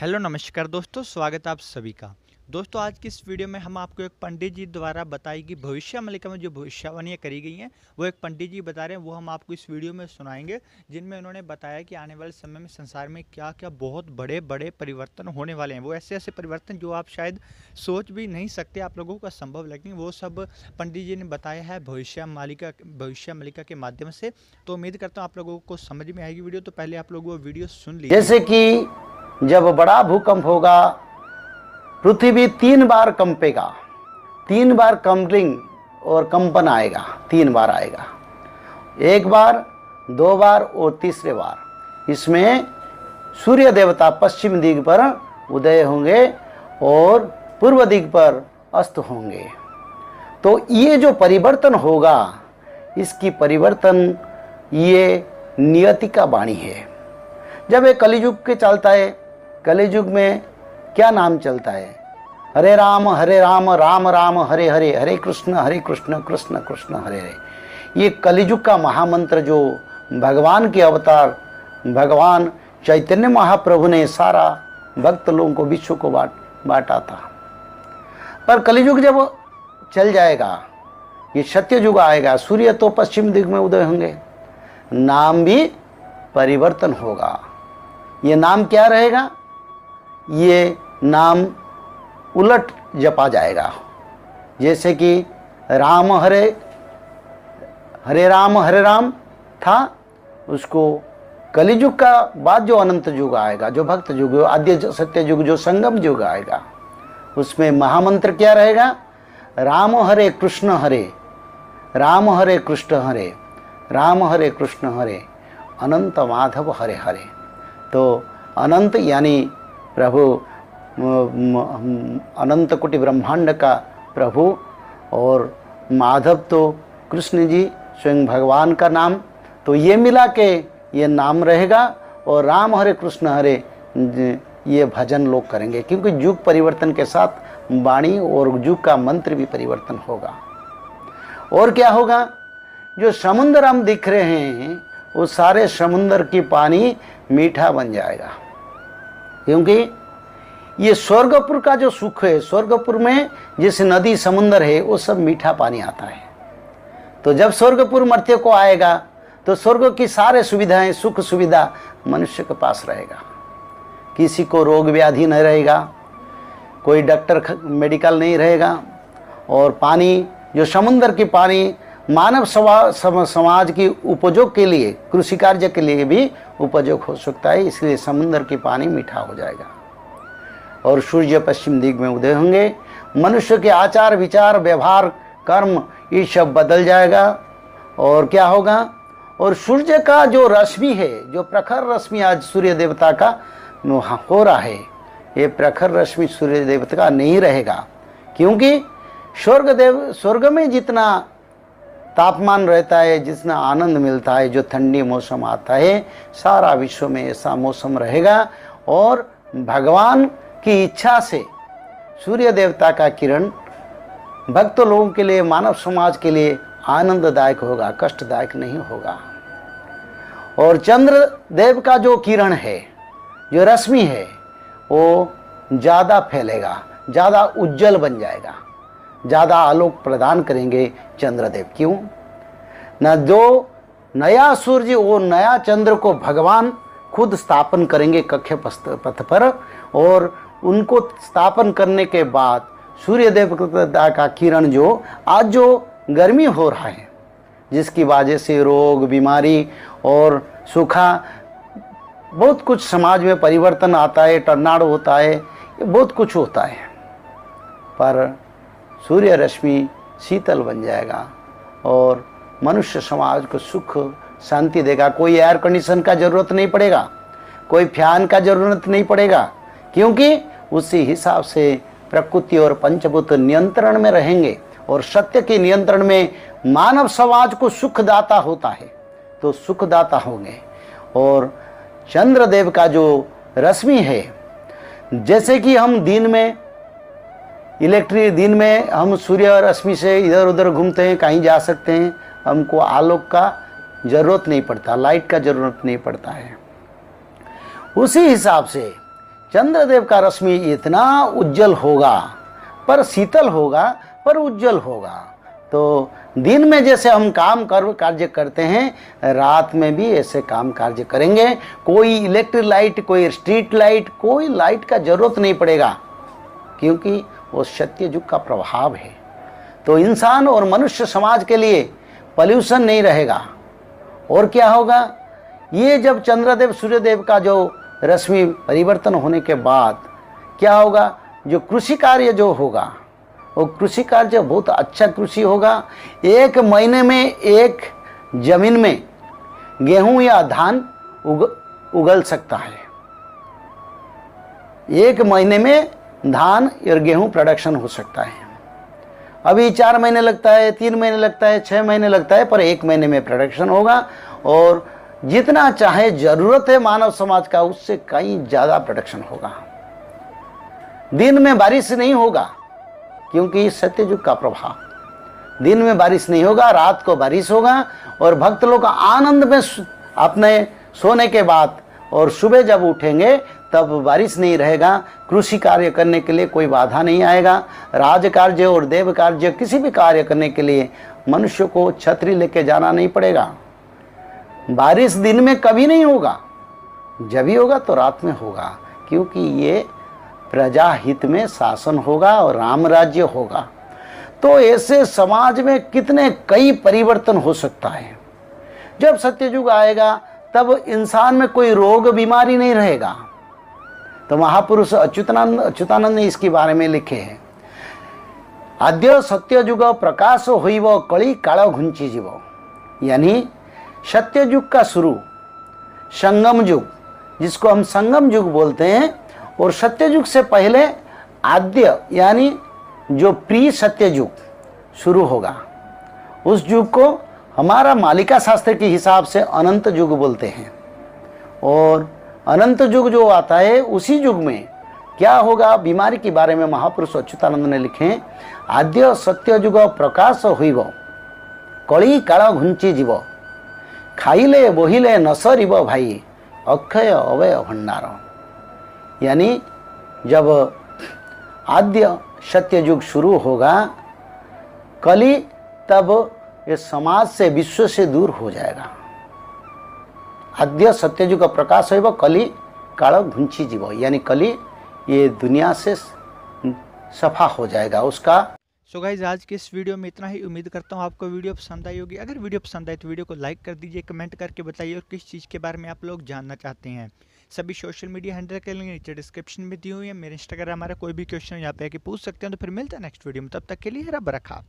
Hello नमस्कार दोस्तों, स्वागत है आप सभी का। दोस्तों आज की इस वीडियो में हम आपको एक पंडित जी द्वारा बताई गई भविष्यमलिका में जो भविष्यवाणियाँ करी गई हैं वो एक पंडित जी बता रहे हैं, वो हम आपको इस वीडियो में सुनाएंगे, जिनमें उन्होंने बताया कि आने वाले समय में संसार में क्या क्या बहुत बड़े बड़े परिवर्तन होने वाले हैं। वो ऐसे ऐसे परिवर्तन जो आप शायद सोच भी नहीं सकते, आप लोगों को असंभव लगेंगे, वो सब पंडित जी ने बताया है भविष्यमलिका के माध्यम से। तो उम्मीद करता हूँ आप लोगों को समझ में आएगी वीडियो। तो पहले आप लोग वो वीडियो सुन लीजिए। जैसे कि जब बड़ा भूकंप होगा, पृथ्वी 3 बार कंपेगा, 3 बार कंपलिंग और कंपन आएगा, 3 बार आएगा, 1 बार, 2 बार और 3रे बार। इसमें सूर्य देवता पश्चिम दिग पर उदय होंगे और पूर्व दिग पर अस्त होंगे। तो ये जो परिवर्तन होगा, इसकी परिवर्तन ये नियति का वाणी है। जब ये कलियुग के चलता है, कलियुग में क्या नाम चलता है? हरे राम राम राम हरे हरे, हरे कृष्ण कृष्ण कृष्ण हरे हरे। ये कलिजुग का महामंत्र जो भगवान के अवतार भगवान चैतन्य महाप्रभु ने सारा भक्त लोगों को, विश्व को बांटा था। पर कलिजुग जब चल जाएगा, ये सत्ययुग आएगा, सूर्य तो पश्चिम दिग में उदय होंगे, नाम भी परिवर्तन होगा। ये नाम क्या रहेगा? ये नाम उलट जपा जाएगा। जैसे कि राम हरे, हरे राम था, उसको कलिजुग का बाद जो अनंत युग आएगा, जो भक्त युग, आद्य सत्य युग, जो संगम युग आएगा, उसमें महामंत्र क्या रहेगा? राम हरे कृष्ण हरे अनंत माधव हरे हरे। तो अनंत यानी प्रभु, अनंत कोटि ब्रह्मांड का प्रभु, और माधव तो कृष्ण जी स्वयं भगवान का नाम। तो ये मिला के ये नाम रहेगा। और राम हरे कृष्ण हरे ये भजन लोग करेंगे, क्योंकि युग परिवर्तन के साथ वाणी और युग का मंत्र भी परिवर्तन होगा। और क्या होगा? जो समुद्र हम दिख रहे हैं, वो सारे समुद्र की पानी मीठा बन जाएगा, क्योंकि ये स्वर्गपुर का जो सुख है, स्वर्गपुर में जिस नदी समुंदर है वो सब मीठा पानी आता है। तो जब स्वर्गपुर मर्त्य को आएगा तो स्वर्ग की सारे सुविधाएं, सुख सुविधा मनुष्य के पास रहेगा। किसी को रोग व्याधि नहीं रहेगा, कोई डॉक्टर मेडिकल नहीं रहेगा। और पानी जो समुंदर की पानी मानव समाज की उपयोग के लिए, कृषि कार्य के लिए भी उपयोग हो सकता है, इसलिए समुद्र की पानी मीठा हो जाएगा। और सूर्य पश्चिम दिग में उदय होंगे, मनुष्य के आचार विचार व्यवहार कर्म ये सब बदल जाएगा। और क्या होगा? और सूर्य का जो रश्मि है, जो प्रखर रश्मि आज सूर्य देवता का हो रहा है, ये प्रखर रश्मि सूर्य देवता का नहीं रहेगा, क्योंकि स्वर्ग में जितना तापमान रहता है, जितना आनंद मिलता है, जो ठंडी मौसम आता है, सारा विश्व में ऐसा मौसम रहेगा। और भगवान की इच्छा से सूर्य देवता का किरण भक्त लोगों के लिए, मानव समाज के लिए आनंददायक होगा, कष्टदायक नहीं होगा। और चंद्र देव का जो किरण है, जो रश्मि है, वो ज़्यादा फैलेगा, ज़्यादा उज्जवल बन जाएगा, ज़्यादा आलोक प्रदान करेंगे चंद्रदेव। क्यों न जो नया सूर्य वो नया चंद्र को भगवान खुद स्थापन करेंगे कक्ष पथ पर। और उनको स्थापन करने के बाद सूर्य देवता का किरण, जो आज जो गर्मी हो रहा है, जिसकी वजह से रोग बीमारी और सूखा बहुत कुछ समाज में परिवर्तन आता है, टर्नाडो होता है, बहुत कुछ होता है, पर सूर्य रश्मि शीतल बन जाएगा और मनुष्य समाज को सुख शांति देगा। कोई एयर कंडीशन का ज़रूरत नहीं पड़ेगा, कोई फैन का ज़रूरत नहीं पड़ेगा, क्योंकि उसी हिसाब से प्रकृति और पंचभूत नियंत्रण में रहेंगे। और सत्य के नियंत्रण में मानव समाज को सुखदाता होता है, तो सुखदाता होंगे। और चंद्रदेव का जो रश्मि है, जैसे कि हम दिन में इलेक्ट्रिक, दिन में हम सूर्य रश्मि से इधर उधर घूमते हैं, कहीं जा सकते हैं, हमको आलोक का ज़रूरत नहीं पड़ता, लाइट का ज़रूरत नहीं पड़ता है। उसी हिसाब से चंद्रदेव का रश्मि इतना उज्जवल होगा, पर शीतल होगा, पर उज्जवल होगा। तो दिन में जैसे हम काम कार्य करते हैं, रात में भी ऐसे काम कार्य करेंगे। कोई इलेक्ट्रिक लाइट, कोई स्ट्रीट लाइट, कोई लाइट का जरूरत नहीं पड़ेगा, क्योंकि वो सत्ययुग का प्रभाव है। तो इंसान और मनुष्य समाज के लिए पॉल्यूशन नहीं रहेगा। और क्या होगा, ये जब चंद्रदेव सूर्यदेव का जो रश्मि परिवर्तन होने के बाद क्या होगा, जो कृषि कार्य जो होगा वो कृषि कार्य बहुत अच्छा कृषि होगा। एक महीने में एक जमीन में गेहूं या धान उगल सकता है। एक महीने में धान और गेहूं प्रोडक्शन हो सकता है। अभी 4 महीने लगता है, 3 महीने लगता है, 6 महीने लगता है, पर 1 महीने में प्रोडक्शन होगा। और जितना चाहे ज़रूरत है मानव समाज का, उससे कहीं ज़्यादा प्रोडक्शन होगा। दिन में बारिश नहीं होगा, क्योंकि सत्ययुग का प्रभाव। दिन में बारिश नहीं होगा, रात को बारिश होगा। और भक्त लोग आनंद में अपने सोने के बाद और सुबह जब उठेंगे तब बारिश नहीं रहेगा। कृषि कार्य करने के लिए कोई बाधा नहीं आएगा। राज कार्य और देव कार्य, किसी भी कार्य करने के लिए मनुष्य को छतरी लेके जाना नहीं पड़ेगा। बारिश दिन में कभी नहीं होगा, जब भी होगा तो रात में होगा, क्योंकि ये प्रजा हित में शासन होगा और राम राज्य होगा। तो ऐसे समाज में कितने कई परिवर्तन हो सकता है। जब सत्ययुग आएगा तब इंसान में कोई रोग बीमारी नहीं रहेगा। तो महापुरुष अच्युतानंद ने इसके बारे में लिखे हैं। आद्य सत्ययुग प्रकाश हुईव कली काल घुंची जीव, यानी सत्ययुग का शुरू, संगम युग जिसको हम संगम युग बोलते हैं, और सत्ययुग से पहले आद्य यानी जो प्री सत्ययुग शुरू होगा, उस युग को हमारा मालिका शास्त्र के हिसाब से अनंत युग बोलते हैं। और अनंत युग जो आता है, उसी युग में क्या होगा, बीमारी के बारे में महापुरुष अच्युतानंद ने लिखे। आद्य सत्ययुग प्रकाश हुईव कली काल घुंची जीव, खाइले बोहिले न सरिब भाई अक्षय अवय भंडार। यानी जब आद्य सत्ययुग शुरू होगा, कली तब ये समाज से विश्व से दूर हो जाएगा। आद्य सत्ययुग का प्रकाश होगा कली काल घुंची जीव, यानी कली ये दुनिया से सफा हो जाएगा उसका। सो गाइज आज के इस वीडियो में इतना ही। उम्मीद करता हूँ आपको वीडियो पसंद आई होगी। अगर वीडियो पसंद आए तो वीडियो को लाइक कर दीजिए, कमेंट करके बताइए और किस चीज़ के बारे में आप लोग जानना चाहते हैं। सभी सोशल मीडिया हैंडल के लिए नीचे डिस्क्रिप्शन में दी हुई है। मेरे इंस्टाग्राम हमारा कोई भी क्वेश्चन यहाँ पे आके पूछ सकते हैं। तो फिर मिलता है नेक्स्ट वीडियो में, तब तक के लिए हरा भरा खा।